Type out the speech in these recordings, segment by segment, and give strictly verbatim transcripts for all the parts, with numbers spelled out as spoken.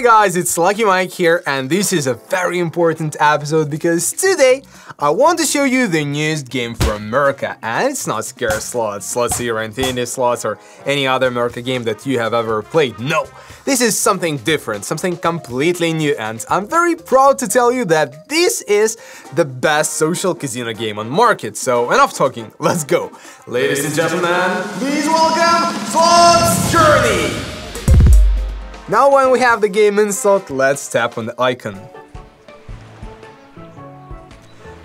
Hi guys, it's Lucky Mike here, and this is a very important episode because today I want to show you the newest game from Murka, and it's not ScatterSlots, SlotsEra, InfinitySlots, or any other Murka game that you have ever played. No, this is something different, something completely new, and I'm very proud to tell you that this is the best social casino game on market. So enough talking, let's go. Ladies and gentlemen, please welcome Slots Journey! Now when we have the game installed, let's tap on the icon.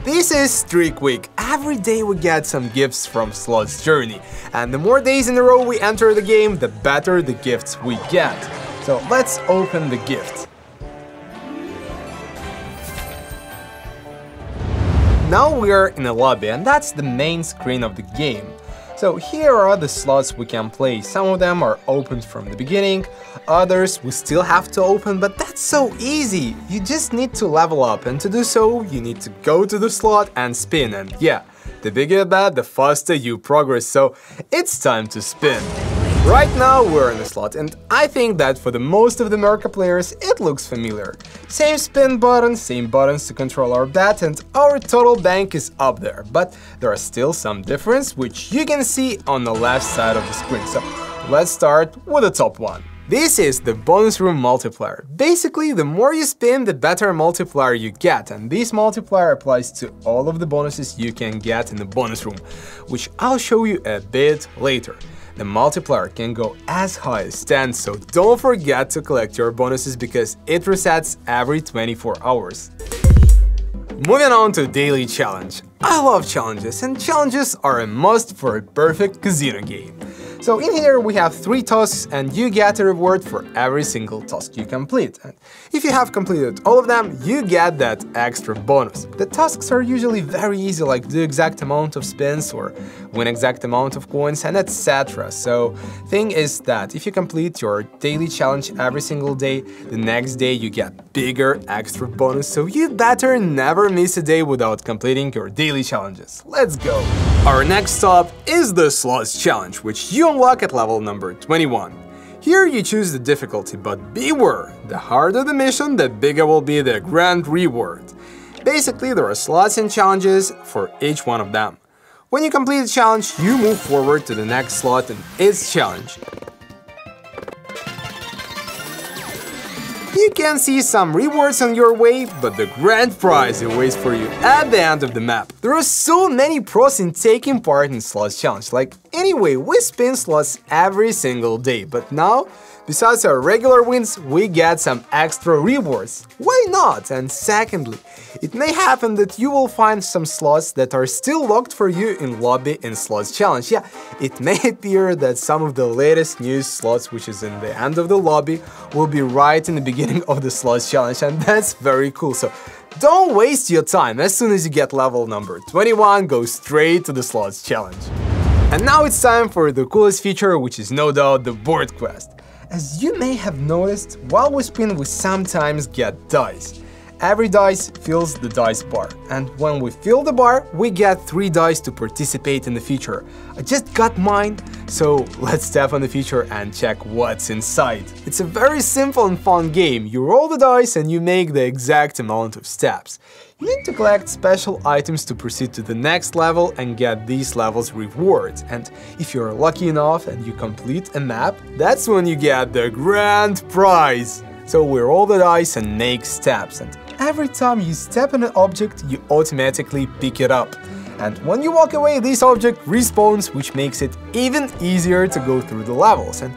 This is Strik Week. Every day we get some gifts from Slots Journey, and the more days in a row we enter the game, the better the gifts we get. So let's open the gift. Now we are in a lobby, and that's the main screen of the game. So here are the slots we can play. Some of them are opened from the beginning, others we still have to open, but that's so easy. You just need to level up, and to do so, you need to go to the slot and spin, and yeah, the bigger the bet, the faster you progress, so it's time to spin. Right now we're in the slot, and I think that for the most of the Murka players it looks familiar. Same spin button, same buttons to control our bet, and our total bank is up there, but there are still some differences which you can see on the left side of the screen, so let's start with the top one. This is the bonus room multiplier. Basically, the more you spin, the better multiplier you get, and this multiplier applies to all of the bonuses you can get in the bonus room, which I'll show you a bit later. The multiplier can go as high as ten, so don't forget to collect your bonuses because it resets every twenty-four hours. Moving on to daily challenge. I love challenges, and challenges are a must for a perfect casino game. So in here we have three tasks, and you get a reward for every single task you complete. And if you have completed all of them, you get that extra bonus. The tasks are usually very easy, like do exact amount of spins or win exact amount of coins and et cetera. So thing is that if you complete your daily challenge every single day, the next day you get bigger extra bonus. So you better never miss a day without completing your daily challenges. Let's go! Our next stop is the Slots Challenge, which you unlock at level number twenty-one. Here you choose the difficulty, but beware, the harder the mission, the bigger will be the grand reward. Basically, there are slots and challenges for each one of them. When you complete a challenge, you move forward to the next slot and its challenge. You can see some rewards on your way, but the grand prize awaits for you at the end of the map. There are so many pros in taking part in Slots Challenge. Like, anyway, we spin slots every single day, but now, besides our regular wins, we get some extra rewards. Why not? And secondly, it may happen that you will find some slots that are still locked for you in lobby in Slots Challenge. Yeah, it may appear that some of the latest new slots, which is in the end of the lobby, will be right in the beginning of the Slots Challenge, and that's very cool, so don't waste your time. As soon as you get level number twenty-one, go straight to the Slots Challenge. And now it's time for the coolest feature, which is no doubt the board quest. As you may have noticed, while we spin we sometimes get dice. Every dice fills the dice bar, and when we fill the bar, we get three dice to participate in the feature. I just got mine, so let's tap on the feature and check what's inside. It's a very simple and fun game. You roll the dice and you make the exact amount of steps. You need to collect special items to proceed to the next level and get these levels rewards. And if you're lucky enough and you complete a map, that's when you get the grand prize. So we roll the dice and make steps, and every time you step on an object, you automatically pick it up. And when you walk away, this object respawns, which makes it even easier to go through the levels. And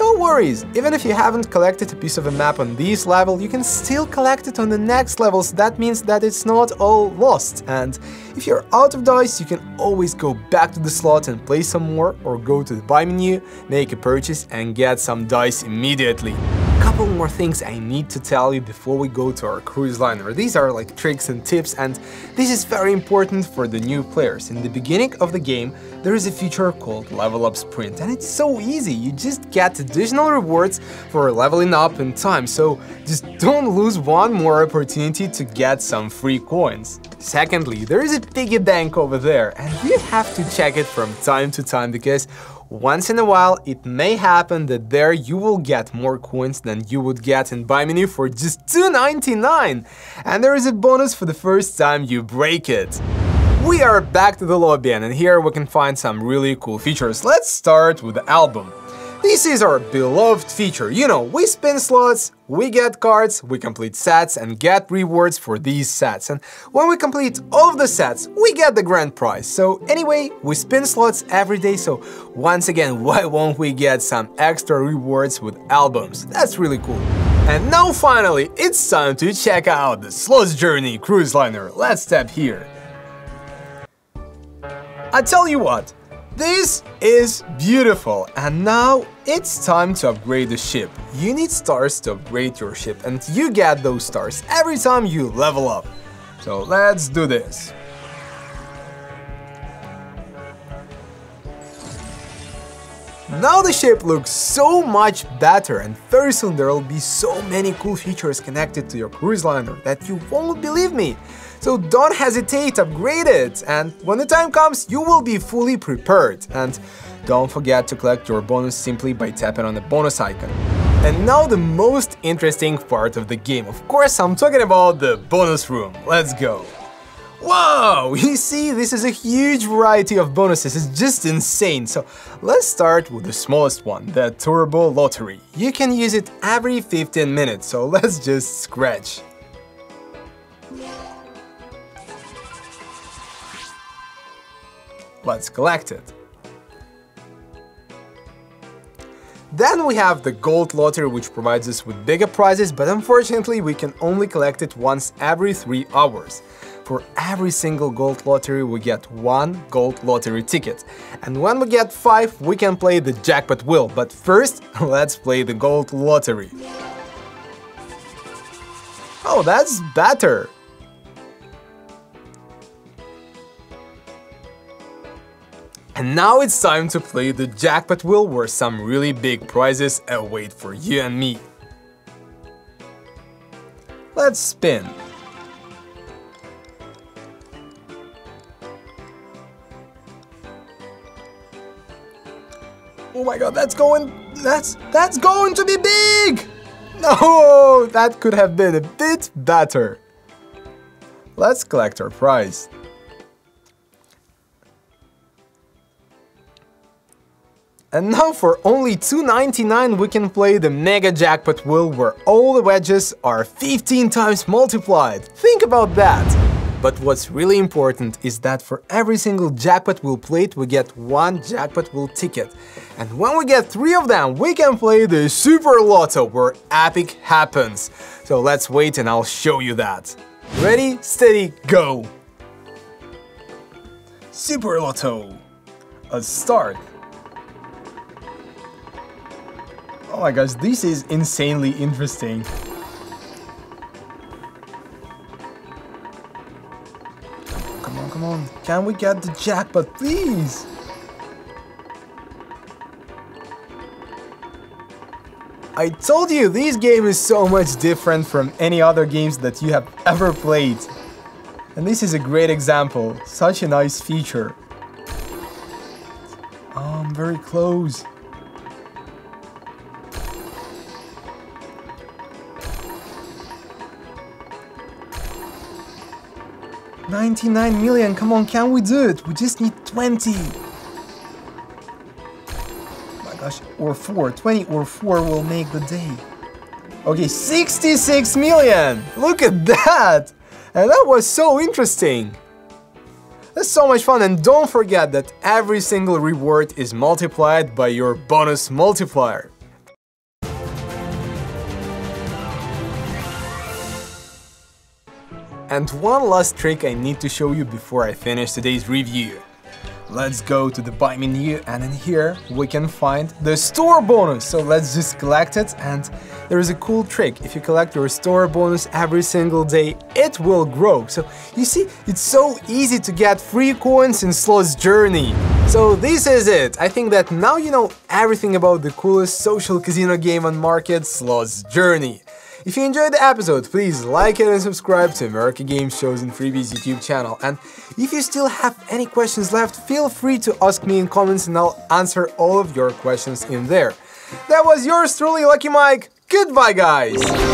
no worries, even if you haven't collected a piece of a map on this level, you can still collect it on the next levels. That means that it's not all lost. And if you're out of dice, you can always go back to the slot and play some more, or go to the buy menu, make a purchase and get some dice immediately. Couple more things I need to tell you before we go to our cruise liner. These are like tricks and tips, and this is very important for the new players. In the beginning of the game, there is a feature called Level Up Sprint, and it's so easy. You just get additional rewards for leveling up in time, so just don't lose one more opportunity to get some free coins. Secondly, there is a piggy bank over there, and you have to check it from time to time because Once in a while, it may happen that there you will get more coins than you would get in Buy Menu for just two ninety-nine, and there is a bonus for the first time you break it. We are back to the lobby, and in here we can find some really cool features. Let's start with the album. This is our beloved feature. You know, we spin slots, we get cards, we complete sets and get rewards for these sets. And when we complete all of the sets, we get the grand prize. So anyway, we spin slots every day, so once again, why won't we get some extra rewards with albums? That's really cool. And now finally, it's time to check out the Slots Journey cruise liner. Let's tap here. I tell you what, this is beautiful, and now it's time to upgrade the ship. You need stars to upgrade your ship, and you get those stars every time you level up. So let's do this. Now the ship looks so much better, and very soon there will be so many cool features connected to your cruise liner that you won't believe me. So don't hesitate, upgrade it, and when the time comes, you will be fully prepared. And don't forget to collect your bonus simply by tapping on the bonus icon. And now the most interesting part of the game. Of course, I'm talking about the bonus room. Let's go. Wow! You see, this is a huge variety of bonuses, it's just insane. So let's start with the smallest one, the Turbo Lottery. You can use it every fifteen minutes, so let's just scratch. Let's collect it. Then we have the Gold Lottery, which provides us with bigger prizes, but unfortunately we can only collect it once every three hours. For every single Gold Lottery we get one Gold Lottery ticket. And when we get five, we can play the jackpot wheel, but first let's play the Gold Lottery. Oh, that's better! And now it's time to play the jackpot wheel, where some really big prizes await for you and me. Let's spin. Oh my god, that's going, that's, that's going to be big! No, that could have been a bit better. Let's collect our prize. And now for only two ninety-nine we can play the Mega Jackpot Wheel, where all the wedges are fifteen times multiplied. Think about that! But what's really important is that for every single Jackpot Wheel plate we get one Jackpot Wheel ticket. And when we get three of them, we can play the Super Lotto, where epic happens. So let's wait and I'll show you that. Ready, steady, go! Super Lotto! Let's start! Oh my gosh, this is insanely interesting. Come on, come on. Can we get the jackpot, please? I told you, this game is so much different from any other games that you have ever played. And this is a great example. Such a nice feature. Oh, I'm very close. ninety-nine million, come on, can we do it? We just need twenty. Oh my gosh, or four, twenty or four will make the day. Okay, sixty-six million, look at that! And that was so interesting. That's so much fun, and don't forget that every single reward is multiplied by your bonus multiplier. And one last trick I need to show you before I finish today's review. Let's go to the buy menu, and in here we can find the store bonus, so let's just collect it. And there is a cool trick: if you collect your store bonus every single day, it will grow. So you see, it's so easy to get free coins in Slots Journey. So this is it. I think that now you know everything about the coolest social casino game on market, Slots Journey. If you enjoyed the episode, please like it and subscribe to Murka Games Shows and Freebies YouTube channel. And if you still have any questions left, feel free to ask me in comments and I'll answer all of your questions in there. That was yours truly, Lucky Mike. Goodbye, guys!